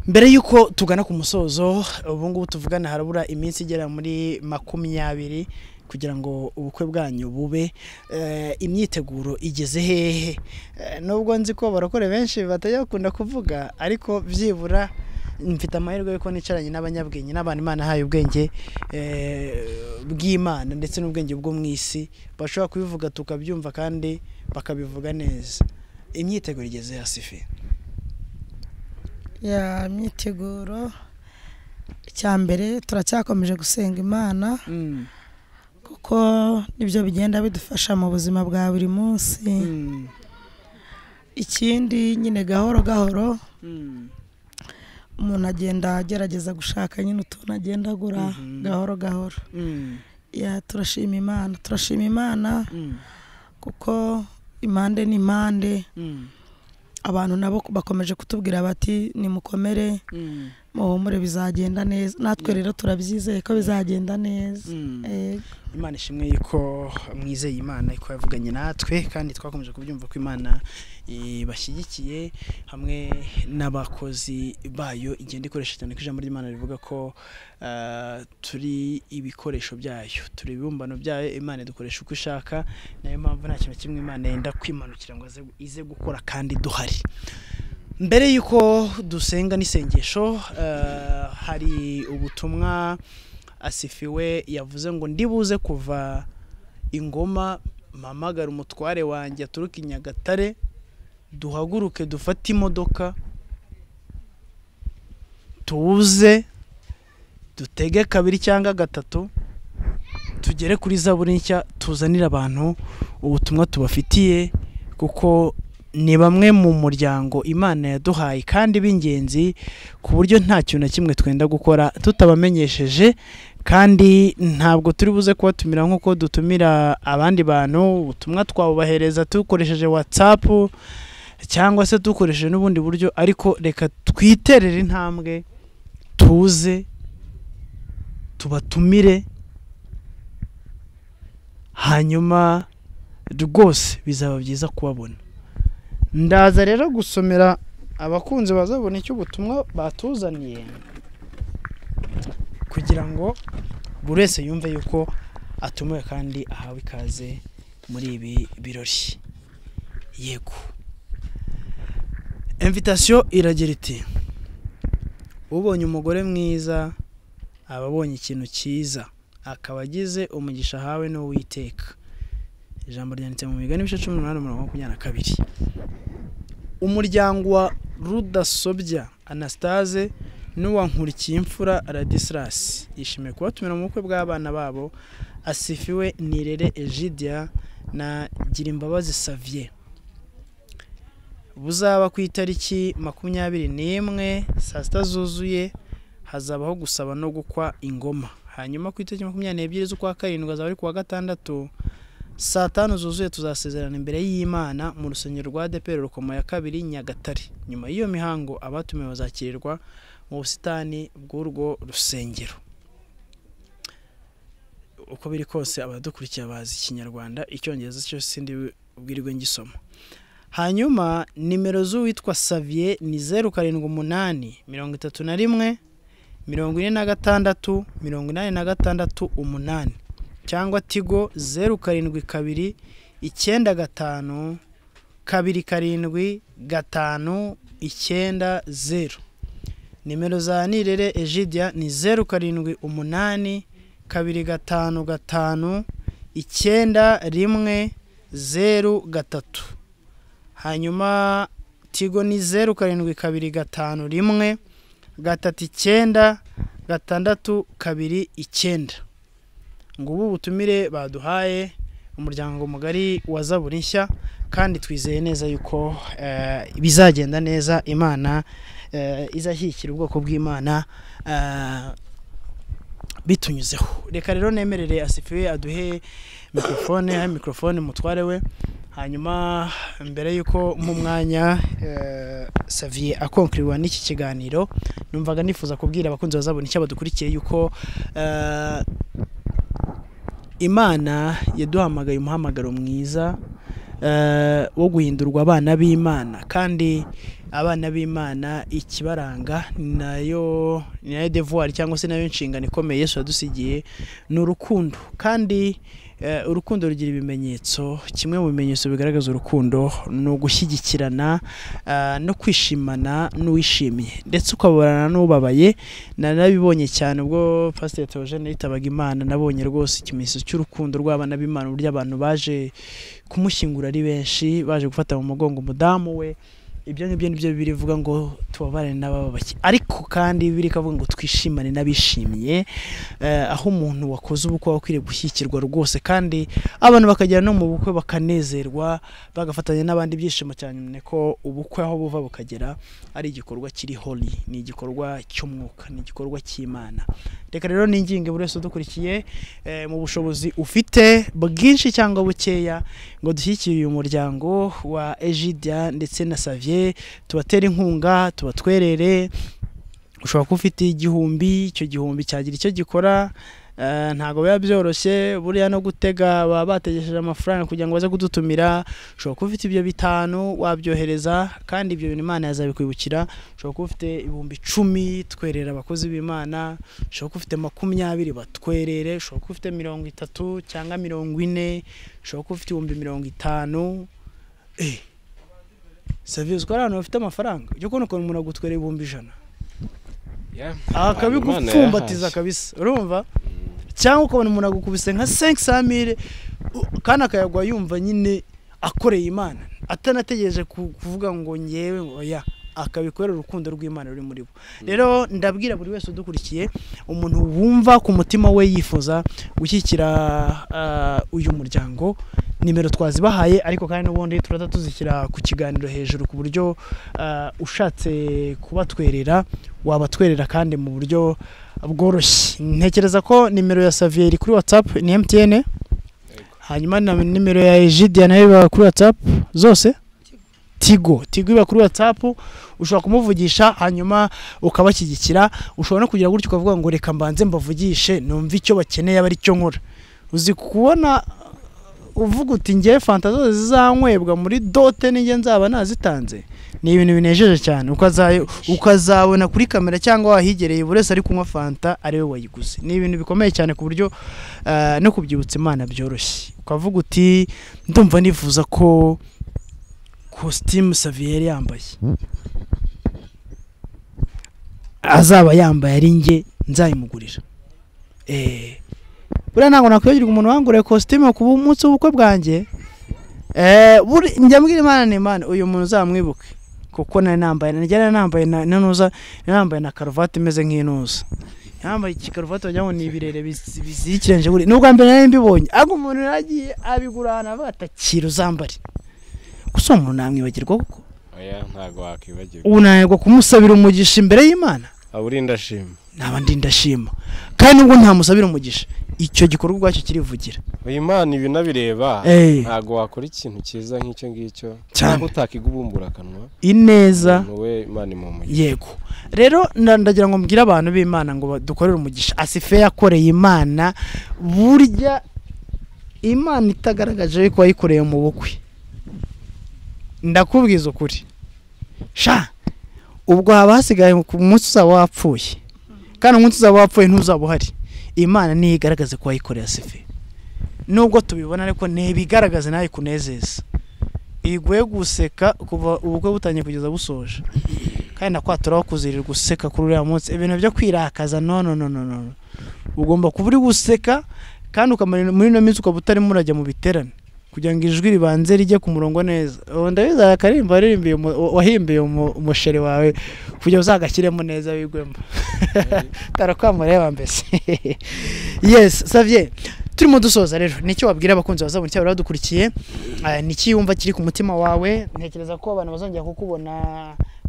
Mbere yuko tugana ku musozo, ubu ngubu tuvugana harabura iminsi igera muri 20 kugira ngo ubukwe bwanyu bube, imyiteguro igeze hehe? Nubwo nzi ko barakore benshi batajya bakunda kuvuga, ariko byibura mfite amahirwe yuko nicaranye n'abanyabwenge n'abantu Imana haye ubwenge bw'Imana ndetse n'ubwenge bwo mwisi, bashobora kubivuga tukabyumva kandi bakabivuga neza. Imyiteguro igeze Asifi? Ya myiteguro cyambere turacyakomeje gusenga Imana kuko nibyo bigenda bidufasha mu buzima bwa buri munsi. Ikindi nyine gahoro gahoro umuntu agenda agerageza gushaka nyine utuntu agenda agura gahoro gahoro. Ya turashima Imana, turashima Imana kuko impande ni impande. Abantu nabo bakomeje kutubwira bati ni mukomere muhumure bizagenda neza, natwe rero turabyizeye ko bizagenda neza. Imana ishimwe yuko mwizeye Imana iko yavuganye natwe kandi twakomeje kubyumva ko Imana ibashyigikiye hamwe n'abakozi bayo. Igenda ikoresha cyane kw'ijambo ry'Imana rivuga ko turi ibikoresho byayo, turi ibibumbano byayo. Imana dukoresha uko ishaka, nayo mpamvu nta kintu kimwe Imana yenda kwimanukira ngo ize gukora kandi duhari. Mbere yuko dusenga n'isengesho hari ubutumwa Asifiwe yavuze ngo ndibuze kuva Ingoma mamagara umutware wanjye aturuka i Nyagatare duhaguruke dufata imodoka tuze dutege 2 cyangwa 3 tugere kuri Zaburi nshya tuzanira abantu ubutumwa tubafitiye, kuko ni bamwe mu muryango Imana yaduhaye kandi b'ingenzi ku buryo nta kintu kimwe twenda gukora tutabamenyesheje. Kandi ntabwo turi buze kuba tumira nkuko dutumira abandi bantu, ubutumwa twabubahereza dukoresheje WhatsApp cyangwa se dukoresheje n'ubundi buryo, ariko reka twiterere intambwe tuze tubatumire hanyuma rwose bizaba byiza kubabona. Ndaza rero gusomera abakunzi bazabona icyo ubutumwa batuzaniye kugira ngo buri wese yumve yuko atumiwe kandi ahawe ikaze muri ibi birori. Yego, invitation iragira iti: ubonye umugore mwiza aba abonye ikintu cyiza, akaba agize umugisha ahawe n'Uwiteka. Ijambo ryanditse mu Migani 18:22. Umuryango wa Rudasobya Anastase n'uwa Nkurikiye Imfura Ladislas yishimiye kubatumira mu bukwe bw'abana babo Asifiwe Nirere Egidia na Girimbabazi Savier. Buzaba ku itariki 21 saa 6 zuzuye, hazabaho gusaba no gukwa ingoma. Hanyuma ku itariki 22 z'ukwa 7 azaba ari kuwa 6 saa 5 zuzuye tuzasezerana imbere y'Imana mu rusengero rwa Depero Rukoma ya 2 Nyagatare. Nyuma y'iyo mihango abatumiwe bazakirirwa mu busitani bw'urwo rusengero. Uko biri kose abadukurikiye bazi Ikinyarwanda, Icyongereza cyo sindi ubwirwe ngisoma. Hanyuma nimero z'uwitwa Xavier ni 078 31 46 86 8 cyangwa Tigo 072 95 27 590. Nimero za Nirere Egidia ni 078 25 55 913. Hanyuma Tigo ni 072 51 39 629. Ngubu butumire baduhaye umuryango mugari wa Zaburi nshya, kandi twizeye neza yuko bizagenda neza. Imana izashyikira ubwoko bw'Imana bitunyuzeho. Reka rero nemerere Asifiwe aduhe mikrofone, ha mikrofone mutwarewe. Hanyuma mbere yuko mu mwanya Xavier akonkriwa n'iki kiganiro, numvaga nifuza kubwira abakunzi bazabona icyo badukurikiye yuko Imana yaduhamagaye umuhamagaro mwiza wo guhindurwa abana b'Imana, kandi abana b'Imana ikibaranga nayo devoir cyangwa se nayo nshingano ikomeye Yesu yadusigiye n'urukundo. Kandi urukundo rugira ibimenyetso. Kimwe mu bimenyetso bigaragaza urukundo no gushyigikirana no kwishimana n'uwishimiye, ndetse ukaburana n'ubabaye. Narabibonye cyane ubwo Pastor Theogene yitabaga Imana, nabonye rwose ikimenyetso cy'urukundo rw'abana b'Imana, uburyo abantu baje kumushyingura ari benshi, baje gufata mu mugongo umudamu we. Ibyo ngibyo nibyo Bibiliya ivuga ngo tubabare n'abababake, ariko kandi Bibiliya ivuga ngo twishimane n'abishimiye. Aho umuntu wakoze ubukwe akwiriye gushyikirwa rwose, kandi abantu bakagera no mu bukwe bakanezerwa, bagafatanya n'abandi byishimo cyane, ko ubukwe aho buva bukagera ari igikorwa kiri holy, ni igikorwa cy'umwuka, ni igikorwa cy'Imana. Reka rero ninginge buri wese udukurikiye mu bushobozi ufite bwinshi cyangwa bukeya, ngo dushyikire uyu muryango wa Egidia ndetse na Xavier. Tubatera inkunga, tubatwerere. Ushobora kuba ufite igihumbi, icyo gihumbi cyagira icyo gikora. Ntago biba byoroshye buriya no gutega baba bategesheje amafaranga kugira ngo baze kudutumira. Ushobora kuba ufite ibyo 5 wabyohereza, kandi ibyo bintu Imana yazabikwibukira. Ushobora kuba ufite ibihumbi 10 twerera abakozi b'Imana. Ushobora kuba ufite 20 batwerere. Ushobora kuba ufite 30 cyangwa 40. Ushobora kuba ufite ibihumbi 50. Service ko rano ufite amafaranga cyo kono ko umuntu agutwere ibumbi 100. Yeah. Akabigupfumbatiza kabisa. Urumva? Cyangwa ukabona umuntu agukubise nka 500,000 kana kayagwa yumva nyine akoreye Imana, atanategereje kuvuga ngo ngewe oya. Akabikorera urukundo rw'Imana ruri muri bo. Rero ndabwira buri wese udukurikiye, umuntu wumva ku mutima we yifuza gushyikira uyu muryango, nimero twazibahaye, ariko kandi n'ubundi turatuzikira ku kiganiro hejuru, ku buryo ushatse kubatwerera wabatwerera kandi mu buryo bworoshye. Ntekereza ko nimero ya Xavier kuri WhatsApp ni MTN, hanyuma na nimero ya Egidia nayo kuri WhatsApp, zose Tigo iba kuri WhatsApp. Ushobora kumuvugisha hanyuma ukabashyigikira. Ushobora no kugira gutyo ukavuga ngo reka mbanze mbavugishe numva icyo bakeneye abari cyo nkora. Uzi kubona uvuga uti ngiye fantazo zizanywebwa muri dote n'inge nzaba nazitanze, ni ibintu binejeje cyane. Ukazabona kuri kamera cyangwa wahigereye buri wese ari kunywa fanta ari we wayiguze. Ni ibintu bikomeye cyane ku buryo no kubyibutsa Imana byoroshye. Ukavuga uti ndumva nifuza ko costume Xavier yambaye azaba yambaye ari nge nzayimugurira. Buriya ntabwo nakwibagirwa umuntu wanguriye costume ku munsi w'ubukwe bwanjye. Njya mbwira Imana ni Imana uyu muntu uzamwibuke, kuko nari nambaye na karuvati imeze nk'intuza. Yambaye ikaruvati wagira ngo ni ibirere bizirikirenje. N'ubwa mbere nari mbibonye, ariko umuntu yaragiye abigurana abatakira uzambare. Gusa umuntu namwibagirwa kuko oya ntago wakwibagirwa. Unanirwa kumusabira umugisha imbere y'Imana. Aburi ndashima. Nabandi ndashima. Kandi ubwo nta musabira umugisha, icyo gikorwa ubwacyo kirivugira. Oya Imana ibi nabireba, ntago wakora ikintu cyiza nk'icyo ngicyo. Ntabwo utakigubumbura kanwa. Ineza. Wowe Imana imumuye. Yego. Rero ndagira ngo mbwire abantu b'Imana ngo dukorere umugisha. Asife yakoreye Imana, burya Imana itagaragaje ko ayikoreye mu bukwe. ndakubwiza ukuri sha ubwo abasigaye ku munsi uzabapfuye kandi umunsi uzabapfuye ntuzabuhari Imana ni igaragaze ko ayikorera sefe nubwo tubibona ariko ne bigaragaze nayo kunezeza igwe guseka kuva ubwo butanye kugeza busoje kandi nakwaturaho kuzirirwa guseka kuri uriya munsi ibintu byo kwirakaza no ugomba kuba uri guseka kandi ukamara muri no minsi ukabutari murajya mu biterane kugira ngo ijwi ribanze rijye ku murongo neza ndabiza akarimba ririmbiye wahimbiye umushere wawe kugira uzagakiremo neza wigwemba tarakwamureba mbese yes Xavier turimo dusoza rero nicyo wabwira abakunzi bazabona cyabo radukurikiye niki yumva kiri ku mutima wawe ntekereza ko abantu bazongera kukubona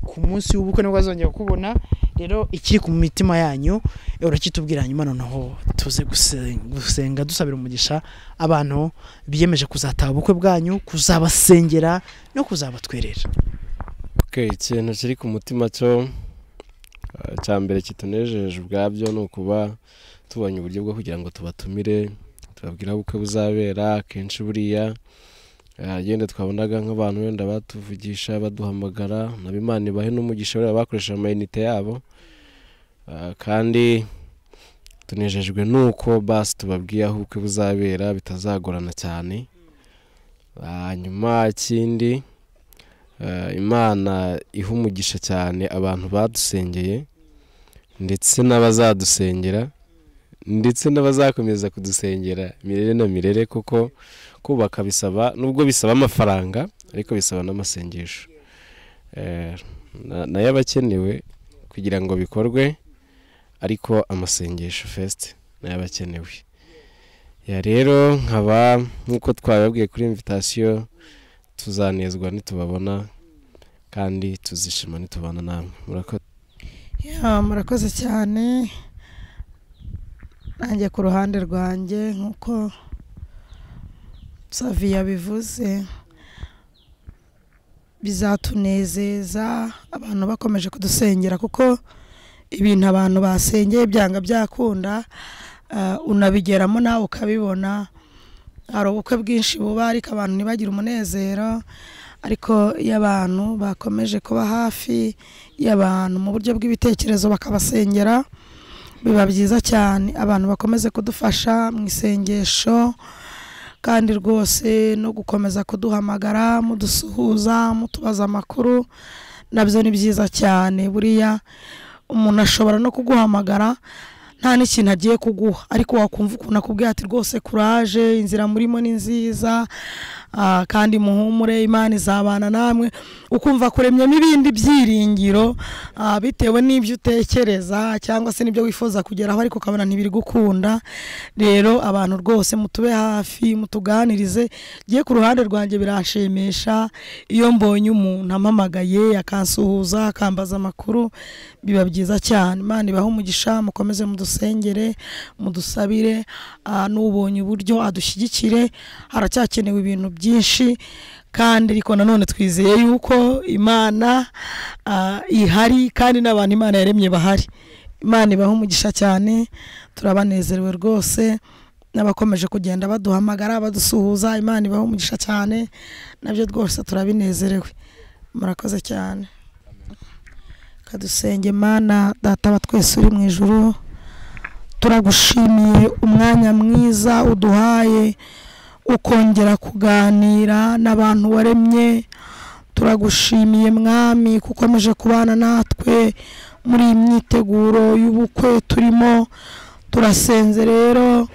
ku munsi w'ubukwe nibwo bazongera kukubona rero ikiri ku mitima yanyu urakitubwiranye Imana naho tuze gusenga dusabira umugisha abantu biyemeje kuzataba ubukwe bwanyu kuzabasengera no kuzabatwerera okay ikintu kiri ku mutima cyo cyambere kitunejeje ubwabyo no kuba tubanye uburyo bwo kugira ngo tubatumire tubabwira ubukwe buzabera kenshi buriya yende twabonaga nk'abantu wenda batuvugisha baduhamagara nabimana bahe n'umugisha bari bakoresha amayinite yabo kandi tunejejwe nuko basi tubabwiye aho ubukwe buzabera bitazagorana cyane nyuma kindi Imana iha umugisha cyane abantu badusengeye ndetse n'abazadusengera ndetse n'abazakomeza kudusengera mirere na mirere kuko kubaka bisaba nubwo bisaba amafaranga ariko bisaba n'amasengesho nayo abakenewe kugira ngo bikorwe ariko amasengesho first nayo abakenewe ya rero nkaba nkuko twababwiye kuri invitation tuzanezwa nitubabona kandi tuzishima nitubana namwe murakoze murakoze cyane nanjye ku ruhande rwanjye nkuko Xavier bivuze bizatunezeza abantu bakomeje kudusengera kuko ibintu abantu basengeye byanga byakunda unabigeramo nawe ukabibona hari ubukwe bwinshi buba ariko abantu ntibagira umunezero ariko y'abantu bakomeje kuba hafi y'abantu mu buryo bw'ibitekerezo bakabasengera biba byiza cyane abantu bakomeze kudufasha mu isengesho kandi rwose no gukomeza kuduhamagara mudusuhuza mutubaza amakuru nabyo ni byiza cyane buriya umuntu ashobora no kuguhamagara nta n'ikintu agiye kuguha ariko wakumva ukuntu akubwiye ati rwose kuraje inzira murimo ni nziza kandi muhumure Imana izabana namwe ukumva kuremyemo ibindi byiringiro bitewe n'ibyo utekereza cyangwa se n'ibyo wifuza kugeraho ariko ukabona ntibiri gukunda rero abantu rwose mutube hafi mutuganirize giye ku ruhande rwanjye biranshimisha iyo mbonye umuntu amamagaye akansuhuza akambaza amakuru biba byiza cyane Imana ibaho umugisha mukomeze mudusengere mudusabire n'ubonye uburyo adushyigikire haracyakenewe ibintu byinshi kandi ariko nanone twizeye yuko Imana ihari kandi n'abantu Imana yaremye bahari Imana ibaho umugisha cyane turabanezerewe rwose n'abakomeje kugenda baduhamagara badusuhuza Imana ibaho umugisha cyane nabyo rwose turabinezerewe murakoze cyane kadusenge Imana data wa twese uri mu ijuru turagushimiye umwanya mwiza uduhaye ukongera kuganira n'abantu waremye turagushimiye mwami kukomeje kubana natwe muri imyiteguro y'ubukwe turimo turasenze rero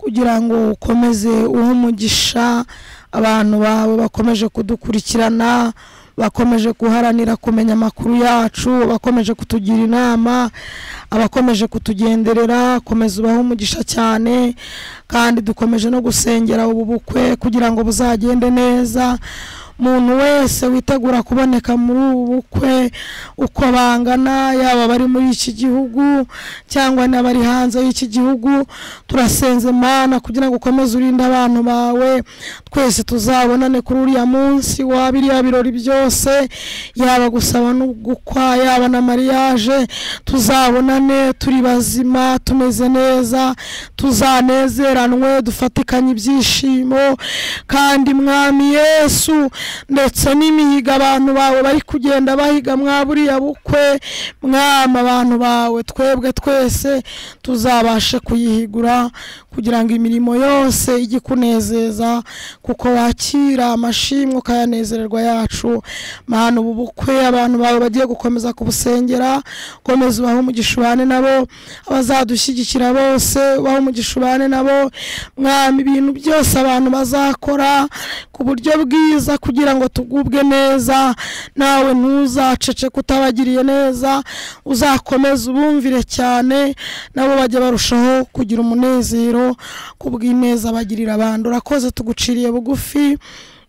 kugira ngo ukomeze umugisha abantu babo bakomeje kudukurikirana bakomeje guharanira kumenya amakuru yacu bakomeje kutugira inama abakomeje kutugenderera komeza ubaho umugisha cyane kandi dukomeje no gusengera ubu bukwe kugira ngo buzagende neza umuntu wese witegura kuboneka muri ubu bukwe uko bangana yaba bari muri iki gihugu cyangwa n'abari hanze y'iki gihugu turasenze Imana kugira ngo ukomeze urinde abantu bawe twese tuzabonane kuri uriya munsi wabiriya birori byose yaba gusaba no gukwa yaba na mariage tuzabonane turi bazima tumeze neza tuzanezeranwe dufatikanye ibyishimo kandi mwami Yesu ndetse n'imihigo abantu bawe bari kugenda bahiga mwaburiya bukwe mwama abantu bawe twebwe twese tuzabashe kuyihigura kugira ngo imirimo yose igikunezeza kuko wakira amashimwe kayanezererwa yacu mahano bubukwe abantu bawe bagiye gukomeza kubusengera komeza baho mu gishubane nabo abazadushyigikira bose baho mu gishubane nabo mwami ibintu byose abantu bazakora ku buryo bwiza kugira ngo tugubwe neza nawe ntuzacece kutabagiriye neza uzakomeza ubumvire cyane nabo bajye barushaho kugira umunezero kubw'ineza bagirira abantu rakoze tuguciriye bugufi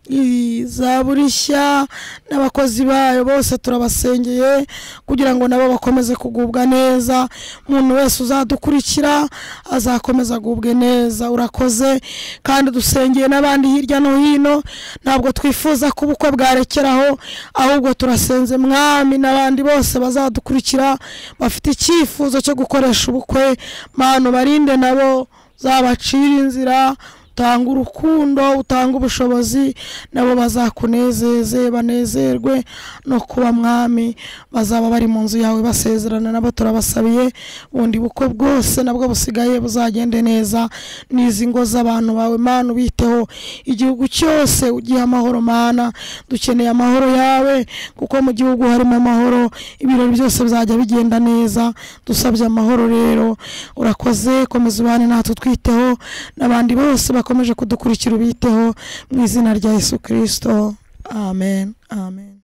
izaburishya n'abakozi bayo bose turabasengeye kugira ngo nabo bakomeze kugubwa neza umuntu wese uzadukurikira azakomeza gubwe neza urakoze kandi dusengeye nabandi hirya no hino ntabwo twifuza kubukwa bwarekeraho ahubwo turasenze mwami nabandi bose bazadukurikira bafite icyifuzo cyo gukoresha ubukwe mano barinde nabo zabacira inzira utanga urukundo utanga ubushobozi nabo bazakunezeze banezerwe no kuba mwami bazaba bari mu nzu yawe basezerana nabo turabasabiye ubundi buko bwose nabwo busigaye buzagende neza nizi ngo z'abantu bawe mana ubiteho igihugu cyose ugiye amahoro mana dukeneye amahoro yawe kuko mu gihugu harimo amahoro ibirori byose bizajya bigenda neza dusabye amahoro rero urakoze komeza ubane natwe twiteho nabandi bose bakomeje kudukurikira ubiteho mu izina rya Yesu Kristo amen amen.